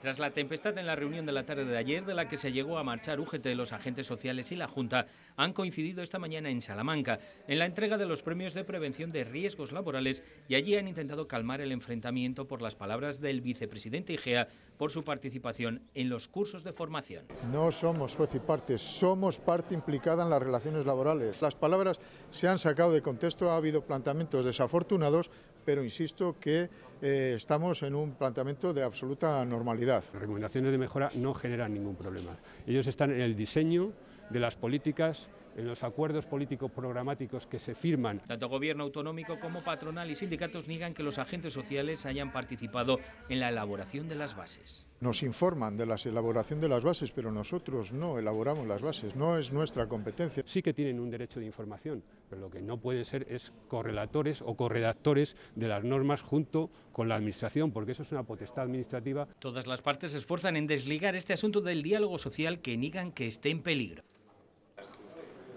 Tras la tempestad en la reunión de la tarde de ayer, de la que se llegó a marchar UGT, los agentes sociales y la Junta han coincidido esta mañana en Salamanca, en la entrega de los premios de prevención de riesgos laborales, y allí han intentado calmar el enfrentamiento por las palabras del vicepresidente Igea por su participación en los cursos de formación. No somos juez y parte, somos parte implicada en las relaciones laborales. Las palabras se han sacado de contexto, ha habido planteamientos desafortunados, pero insisto que estamos en un planteamiento de absoluta normalidad. Las recomendaciones de mejora no generan ningún problema. Ellos están en el diseño de las políticas, en los acuerdos políticos programáticos que se firman. Tanto gobierno autonómico como patronal y sindicatos niegan que los agentes sociales hayan participado en la elaboración de las bases. Nos informan de la elaboración de las bases, pero nosotros no elaboramos las bases, no es nuestra competencia. Sí que tienen un derecho de información, pero lo que no pueden ser es correlatores o corredactores de las normas junto con la Administración, porque eso es una potestad administrativa. Todas las partes se esfuerzan en desligar este asunto del diálogo social que niegan que esté en peligro.